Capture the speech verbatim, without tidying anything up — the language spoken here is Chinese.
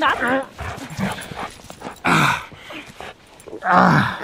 拿。啊啊！